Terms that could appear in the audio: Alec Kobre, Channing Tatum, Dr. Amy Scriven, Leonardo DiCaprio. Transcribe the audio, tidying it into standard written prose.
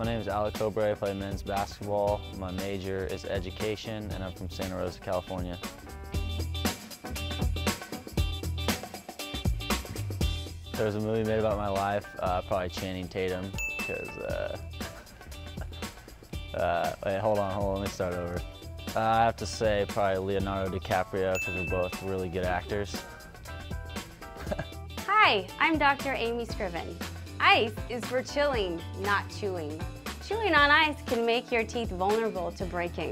My name is Alec Kobre. I play men's basketball. My major is education, and I'm from Santa Rosa, California. If there was a movie made about my life, probably Channing Tatum, because wait, hold on, let me start over. I have to say probably Leonardo DiCaprio, because we're both really good actors. Hi, I'm Dr. Amy Scriven. Ice is for chilling, not chewing. Chewing on ice can make your teeth vulnerable to breaking.